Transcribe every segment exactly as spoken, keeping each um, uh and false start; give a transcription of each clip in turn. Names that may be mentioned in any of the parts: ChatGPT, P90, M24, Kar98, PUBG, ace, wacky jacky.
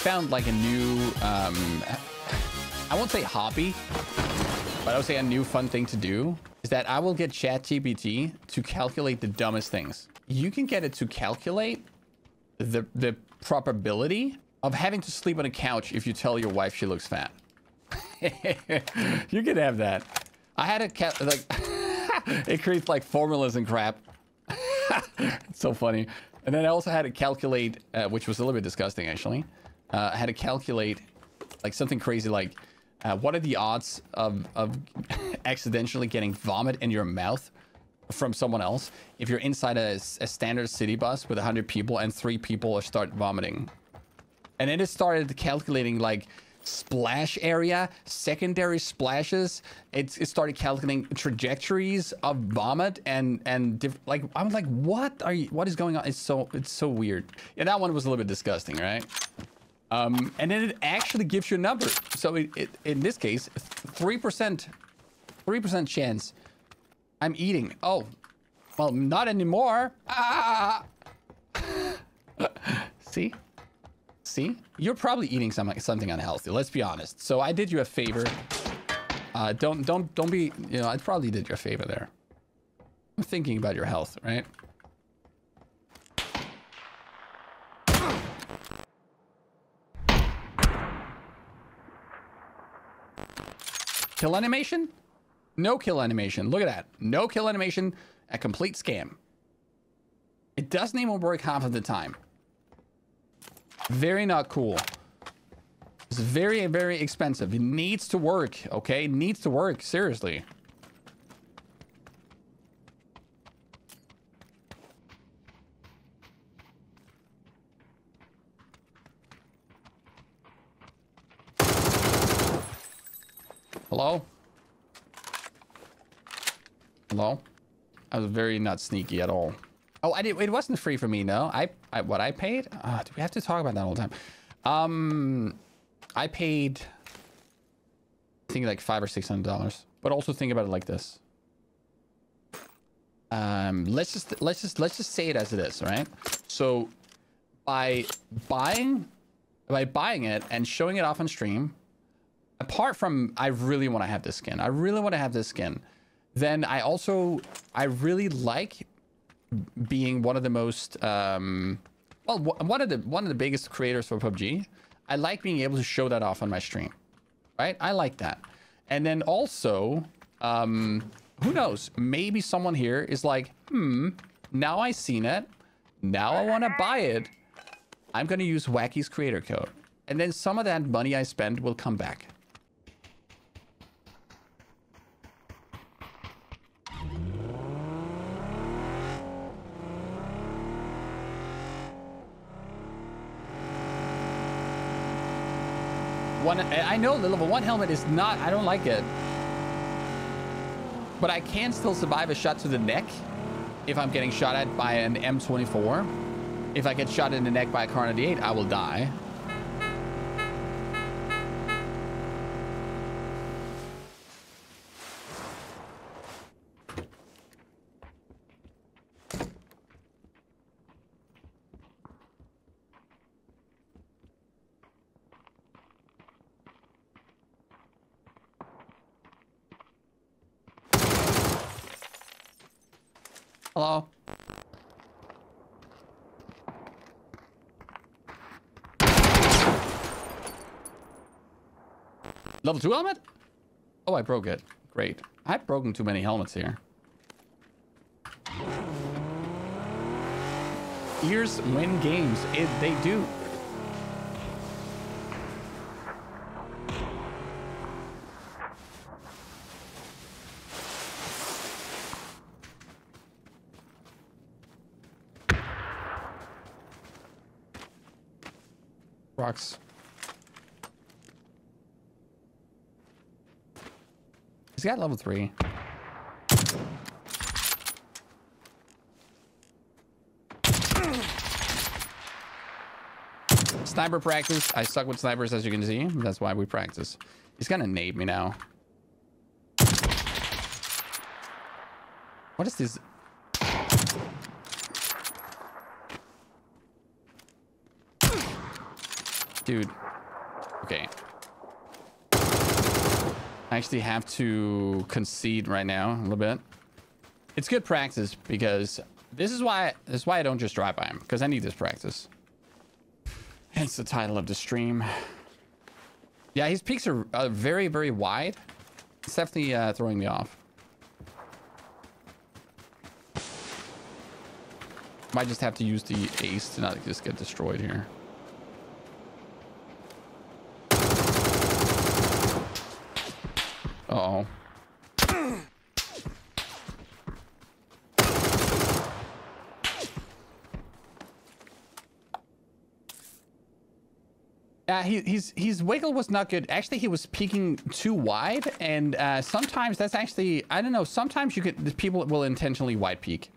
found like a new, um, I won't say hobby, but I would say a new fun thing to do is that I will get ChatGPT to calculate the dumbest things. You can get it to calculate the, the probability of having to sleep on a couch if you tell your wife she looks fat. You can have that. I had a cat, like, it creates like formulas and crap. It's so funny. And then I also had to calculate, uh, which was a little bit disgusting actually. Uh, I had to calculate like something crazy like, uh, what are the odds of, of accidentally getting vomit in your mouth from someone else if you're inside a, a standard city bus with one hundred people and three people start vomiting? And then it started calculating like splash area, secondary splashes. It, it started calculating trajectories of vomit and and diff like I'm like, what are you? What is going on? It's so it's so weird. Yeah, that one was a little bit disgusting, right? Um, and then it actually gives you a number. So it, it in this case, three percent, three percent chance I'm eating. Oh, well, not anymore. Ah. See. See, you're probably eating something something unhealthy. Let's be honest. So I did you a favor. Uh, don't don't don't be. You know, I probably did you a favor there. I'm thinking about your health, right? Kill animation? No kill animation. Look at that. No kill animation. A complete scam. It doesn't even work half of the time. Very not cool. It's very, very expensive. It needs to work, okay? It needs to work, seriously. Hello? Hello? I was very not sneaky at all. Oh, I did, it wasn't free for me, no. I, I what I paid? Uh, do we have to talk about that all the time? Um, I paid, I think like five or six hundred dollars. But also think about it like this. Um, let's just let's just let's just say it as it is, right? So, by buying, by buying it and showing it off on stream, apart from I really want to have this skin, I really want to have this skin. Then I also I really like being one of the most um well one of the one of the biggest creators for P U B G. I like being able to show that off on my stream, right? I like that. And then also um who knows, maybe someone here is like, hmm now I've seen it, now I want to buy it, I'm going to use Wacky's creator code, and then some of that money I spend will come back. One, I know the level one helmet is not, I don't like it, but I can still survive a shot to the neck if I'm getting shot at by an M twenty-four. If I get shot in the neck by a Kar ninety-eight, I will die. Hello. Level two helmet? Oh, I broke it. Great. I've broken too many helmets here. Ears win games. It, they do. Rocks. He's got level three. Sniper practice. I suck with snipers, as you can see. That's why we practice. He's gonna nade me now. What is this? dude. Okay. I actually have to concede right now a little bit. It's good practice because this is why this is why I don't just drive by him, because I need this practice. Hence the title of the stream. Yeah, his peaks are, are very, very wide. It's definitely uh, throwing me off. Might just have to use the ace to not just get destroyed here. Uh-oh. Yeah, he, he's, his wiggle was not good. Actually, he was peeking too wide, and uh, sometimes that's actually, I don't know, sometimes you could, people will intentionally wide peek.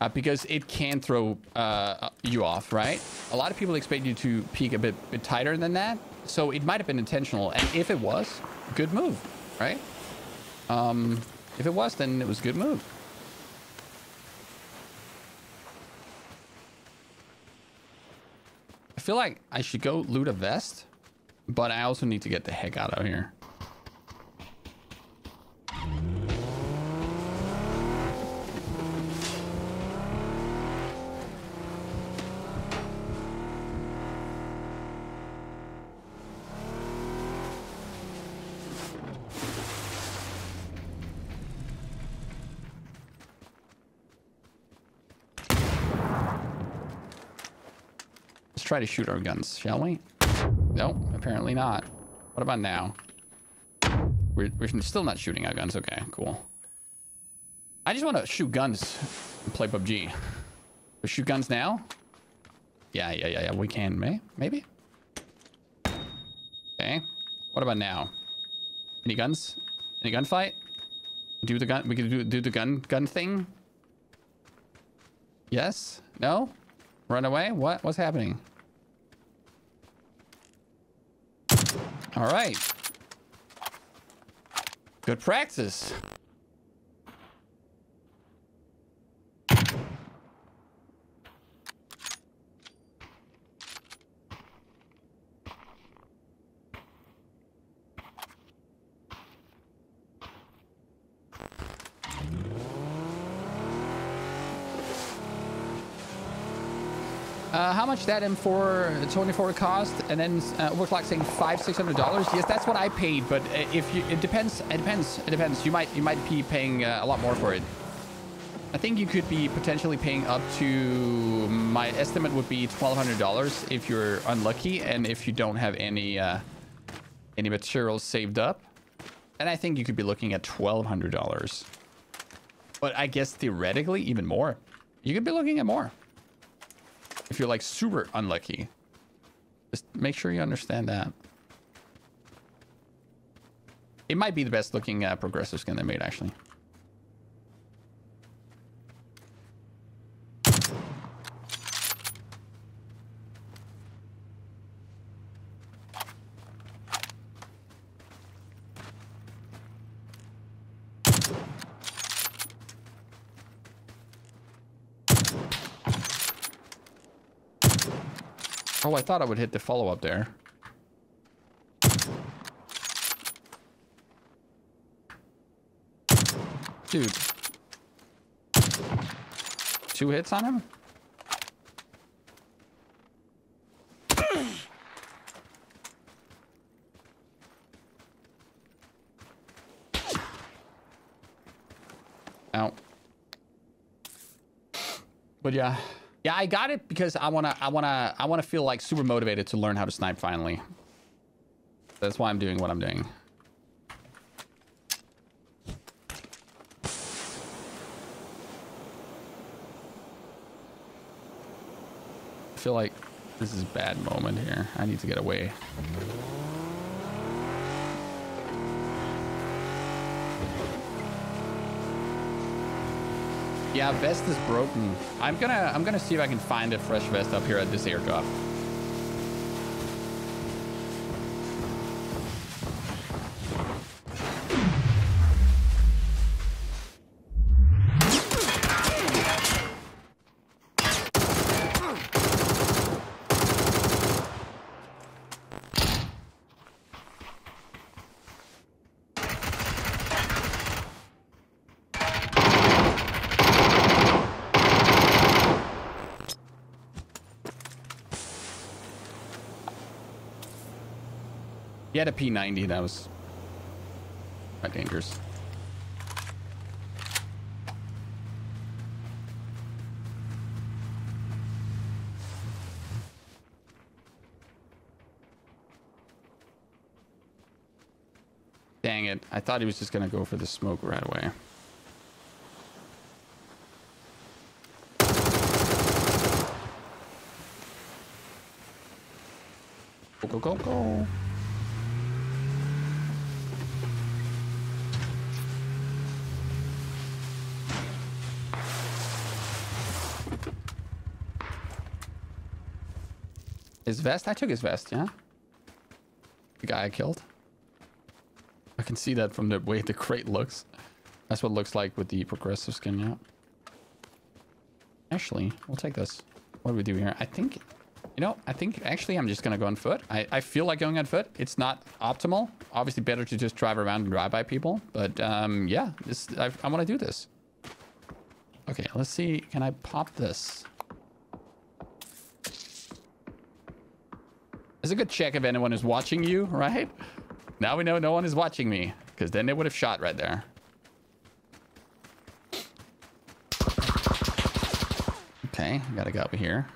Uh, because it can throw uh, you off, right? A lot of people expect you to peek a bit, bit tighter than that. So it might have been intentional. And if it was, good move, right? Um, if it was, then it was a good move. I feel like I should go loot a vest, but I also need to get the heck out of here. Try to shoot our guns, shall we? No, apparently not. What about now? We're, we're still not shooting our guns. Okay, cool. I just want to shoot guns and play P U B G. We shoot guns now? Yeah, yeah, yeah, yeah. We can, may, maybe. Okay. What about now? Any guns? Any gunfight? Do the gun? We can do do the gun gun thing. Yes? No? Run away? What? What's happening? All right. Good practice. Uh, how much that M four twenty-four cost? And then uh, Overclock saying five six hundred dollars. Yes, that's what I paid. But if you, it depends. It depends. It depends. You might you might be paying uh, a lot more for it. I think you could be potentially paying up to, my estimate would be twelve hundred dollars if you're unlucky and if you don't have any uh, any materials saved up. And I think you could be looking at twelve hundred dollars. But I guess theoretically even more. You could be looking at more. If you're like super unlucky, just make sure you understand that. It might be the best looking uh, progressive skin they made, actually. Oh, I thought I would hit the follow-up there. Dude. Two hits on him? Ow. But yeah. Yeah, I got it because I wanna, I wanna, I wanna feel like super motivated to learn how to snipe finally. That's why I'm doing what I'm doing. I feel like this is a bad moment here. I need to get away. Yeah, vest is broken. I'm gonna I'm gonna see if I can find a fresh vest up here at this airdrop. He had a P ninety. That was quite dangerous. Dang it. I thought he was just going to go for the smoke right away. Go, go, go, go. His vest? I took his vest, yeah? The guy I killed. I can see that from the way the crate looks. That's what it looks like with the progressive skin, yeah. Actually, we'll take this. What do we do here? I think, you know, I think actually I'm just going to go on foot. I, I feel like going on foot. It's not optimal. Obviously better to just drive around and drive by people. But um, yeah, this, I, I want to do this. Okay, let's see. Can I pop this? It's a good check if anyone is watching you, right? Now we know no one is watching me, because then they would have shot right there. Okay, gotta go over here.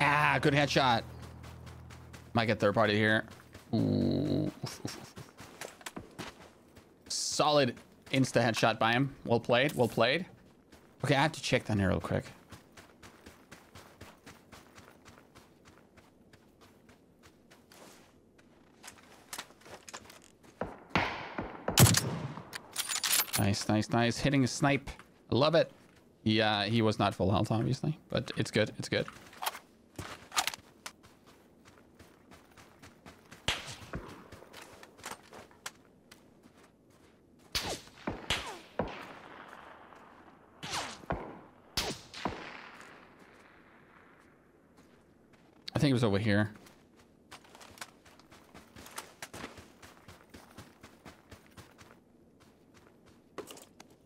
Ah, good headshot. Might get third party here. Ooh. Solid insta headshot by him. Well played, well played. Okay, I have to check down here real quick. Nice, nice, nice. Hitting a snipe. I love it. Yeah, he was not full health, obviously, but it's good, it's good. I think it was over here.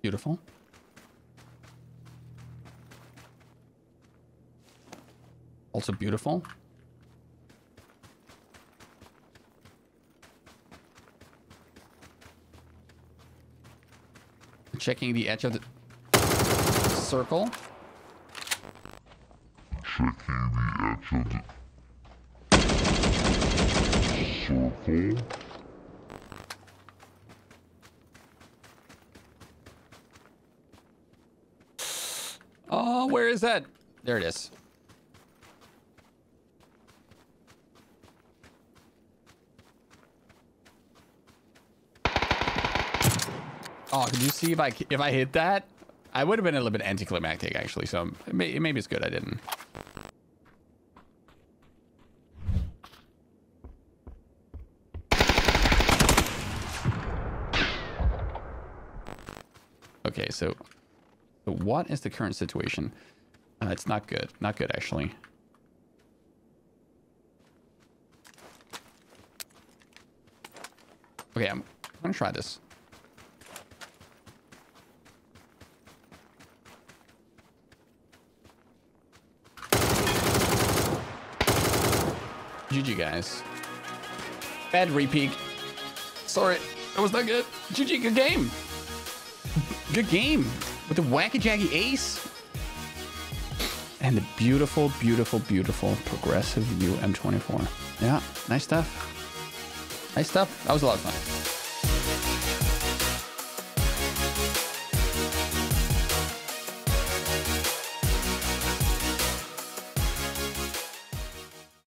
Beautiful. Also beautiful. Checking the edge of the circle. Checking the edge of the Okay. Oh, where is that? There it is. Oh, can you see if I if I hit that? I would have been a little bit anticlimactic actually. So maybe maybe it's good I didn't. Okay, so, so what is the current situation? Uh, it's not good. Not good, actually. Okay, I'm, I'm going to try this. G G, guys. Bad repeat. Sorry, that was not good. G G, good game. Good game with the wacky jaggy ace and the beautiful, beautiful, beautiful progressive new M twenty-four. Yeah, nice stuff. Nice stuff. That was a lot of fun.